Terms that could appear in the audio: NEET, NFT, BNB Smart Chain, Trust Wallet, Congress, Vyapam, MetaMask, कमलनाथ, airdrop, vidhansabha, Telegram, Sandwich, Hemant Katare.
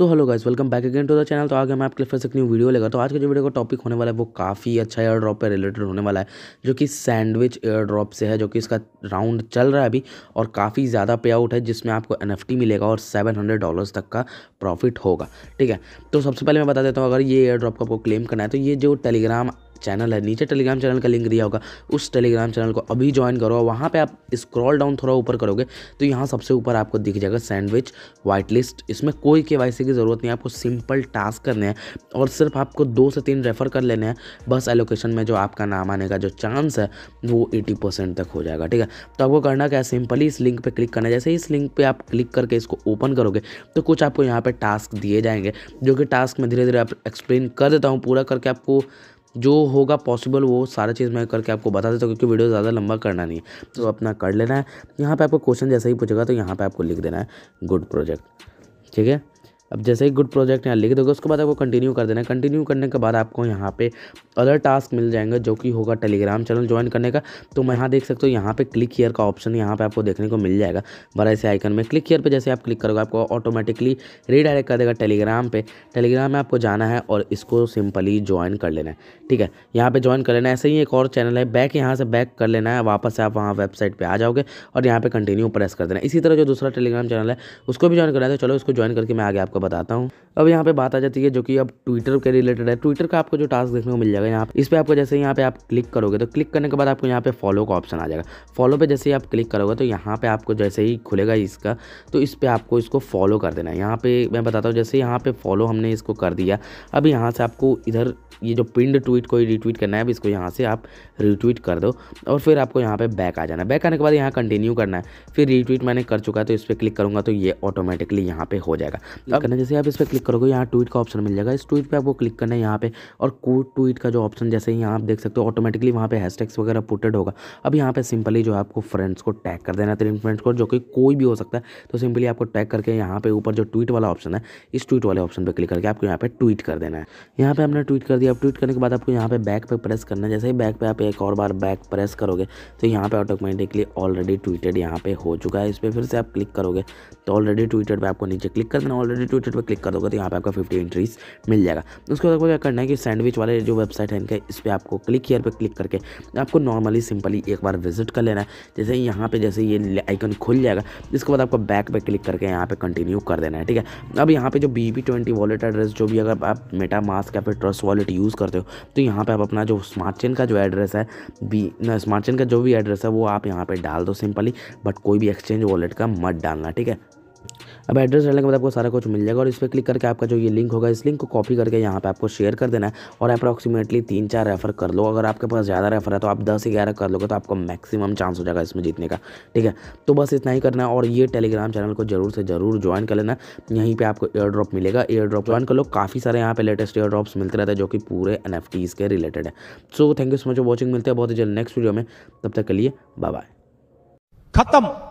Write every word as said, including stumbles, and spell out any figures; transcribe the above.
So hello guys, welcome back again to the channel. तो आगे मैं आपके फिर से एक न्यू वीडियो लेगा। तो आज का जो वीडियो का टॉपिक होने वाला है वो काफ़ी अच्छा एयर ड्रॉप पे रिलेटेड होने वाला है, जो कि सैंडविच एयर ड्रॉप से है, जो कि इसका राउंड चल रहा है अभी और काफ़ी ज़्यादा पे आउट है, जिसमें आपको एनएफटी मिलेगा और सेवन हंड्रेड डॉलर्स तक का प्रॉफिट होगा। ठीक है, तो सबसे पहले मैं बता देता हूँ, अगर ये एयर ड्रॉप को आपको क्लेम करना है तो ये जो टेलीग्राम चैनल है, नीचे टेलीग्राम चैनल का लिंक दिया होगा, उस टेलीग्राम चैनल को अभी ज्वाइन करो। वहाँ पे आप स्क्रॉल डाउन थोड़ा ऊपर करोगे तो यहाँ सबसे ऊपर आपको दिख जाएगा सैंडविच वाइट लिस्ट। इसमें कोई केवाईसी की ज़रूरत नहीं है, आपको सिंपल टास्क करने हैं और सिर्फ आपको दो से तीन रेफर कर लेने हैं। बस एलोकेशन में जो आपका नाम आने का जो चांस है वो एटी परसेंट तक हो जाएगा। ठीक है, तो आपको करना क्या है, सिंपली इस लिंक पर क्लिक करना है। जैसे इस लिंक पर आप क्लिक करके इसको ओपन करोगे तो कुछ आपको यहाँ पर टास्क दिए जाएंगे, जो कि टास्क में धीरे धीरे आप एक्सप्लेन कर देता हूँ पूरा करके। आपको जो होगा पॉसिबल वो सारा चीज़ मैं करके आपको बता देता हूँ, क्योंकि वीडियो ज़्यादा लंबा करना नहीं है, तो अपना कर लेना है। यहाँ पे आपको क्वेश्चन जैसे ही पूछेगा तो यहाँ पे आपको लिख देना है गुड प्रोजेक्ट। ठीक है, अब जैसे ही गुड प्रोजेक्ट यहाँ लिख दोगे उसके बाद आपको कंटिन्यू कर देना है। कंटिन्यू करने के बाद आपको यहाँ पे अदर टास्क मिल जाएंगे, जो कि होगा टेलीग्राम चैनल ज्वाइन करने का। तो मैं यहाँ देख सकता हूँ, यहाँ पे क्लिक हियर का ऑप्शन यहाँ पे आपको देखने को मिल जाएगा बड़ा ऐसे आइकन में। क्लिक हियर पे जैसे आप क्लिक करोगे आपको ऑटोमेटिकली रीडायरेक्ट कर देगा टेलीग्राम पे। टेलीग्राम में आपको जाना है और इसको सिंपली ज्वाइन कर लेना है। ठीक है, यहाँ पर ज्वाइन कर लेना है। ऐसे ही एक और चैनल है, बैक यहाँ से बैक कर लेना है, वापस आप वहाँ वेबसाइट पर आ जाओगे और यहाँ पर कंटिन्यू प्रेस कर देना है। इसी तरह जो दूसरा टेलीग्राम चैनल है उसको भी ज्वाइन करना है। तो चलो इसको ज्वाइन करके मैं आगे आपको बताता हूँ। अब यहाँ पे बात आ जाती है जो कि अब ट्विटर के रिलेटेड है। ट्विटर का आपको जो टास्क देखने को मिल जाएगा यहाँ पे, इस पे आपको जैसे यहाँ पे आप क्लिक करोगे तो क्लिक करने के बाद आपको यहाँ पे फॉलो का ऑप्शन आ जाएगा। फॉलो पे जैसे ही आप क्लिक करोगे तो यहाँ पे आपको जैसे ही खुलेगा इसका, तो इस पर आपको इसको फॉलो कर देना है। यहाँ पे मैं बताता हूँ, जैसे यहाँ पे फॉलो हमने इसको कर दिया, अब यहाँ से आपको इधर ये जो पिंड ट्वीट को रिट्वीट करना है। अब इसको यहाँ से आप रिट्वीट कर दो और फिर आपको यहाँ पे बैक आ जाना है। बैक आने के बाद यहाँ कंटिन्यू करना है। फिर रिट्वीट मैंने कर चुका है तो इस पर क्लिक करूँगा तो ये ऑटोमेटिकली यहाँ पे हो जाएगा। अब करना जैसे आप इस पर क्लिक करोगे यहाँ ट्वीट का ऑप्शन मिल जाएगा, इस ट्वीट पे आपको क्लिक करना है यहाँ पे। और कोट ट्वीट का जो ऑप्शन जैसे ही आप देख सकते हो ऑटोमेटिकली वहाँ पे हैशटैग्स वगैरह पुटेड होगा। अब यहाँ पे सिंपली जो आपको फ्रेंड्स को टैग कर देना है, तीन फ्रेंड्स को, जो कि कोई भी हो सकता है। तो सिंपली आपको टैग करके यहाँ पे ऊपर जो ट्वीट वाला ऑप्शन है, इस ट्वीट वाले ऑप्शन पर क्लिक करके आपको यहाँ पे ट्वीट कर देना है। यहाँ पे हमने ट्वीट कर दिया। अब ट्वीट करने के बाद आपको यहाँ पे बैक पे प्रेस करना है। जैसे ही बैक पे आप एक और बार बैक प्रेस करोगे तो यहाँ पे ऑटोमेटिकली ऑलरेडी ट्वीटेड यहाँ पे हो चुका है। इस पर फिर से आप क्लिक करोगे तो ऑलरेडी ट्वीटेड पे आपको नीचे क्लिक कर देना। ऑलरेडी ट्विटर पर क्लिक कर दोगे तो यहाँ पे आपका फिफ्टी एंट्रीज मिल जाएगा। उसके बाद आपको क्या करना है कि सैंडविच वाले जो वेबसाइट है इनका, इस पर आपको क्लिक हियर पे क्लिक करके आपको नॉर्मली सिंपली एक बार विजिट कर लेना है। जैसे यहाँ पे जैसे ये आइकन खुल जाएगा, इसके बाद आपको बैक पे क्लिक करके यहाँ पे कंटिन्यू कर देना है। ठीक है, अब यहाँ पे जो B B twenty wallet address, जो भी अगर आप मेटा मास्क या फिर ट्रस्ट वॉलेट यूज़ करते हो तो यहाँ पर आप अपना जो स्मार्ट चेन का जो एड्रेस है, बी स्मार्ट चेन का जो भी एड्रेस है वो आप यहाँ पर डाल दो सिंपली, बट कोई भी एक्सचेंज वॉलेट का मत डालना। ठीक है, अब एड्रेस डालने के बाद आपको सारा कुछ मिल जाएगा और इस पर क्लिक करके आपका जो ये लिंक होगा इस लिंक को कॉपी करके यहाँ पे आपको शेयर कर देना है और अप्रॉक्सीमेटली तीन चार रेफर कर लो। अगर आपके पास ज़्यादा रेफर है तो आप दस ग्यारह कर लोगे तो आपको मैक्सिमम चांस हो जाएगा इसमें जीतने का। ठीक है, तो बस इतना ही करना है और ये टेलीग्राम चैनल को जरूर से ज़रूर ज्वाइन कर लेना। यहीं पर आपको एयर ड्रॉप मिलेगा, एयर ड्रॉप ज्वाइन कर लो। काफ़ी सारे यहाँ पर लेटेस्ट एयर ड्रॉप्स मिलते रहते हैं जो कि पूरे एन एफ टीज़ के रिलेटेड है। So thank you so much for watching, मिलते हैं बहुत ही जल्द नेक्स्ट वीडियो में। तब तक के लिए बाय बाय, खत्म।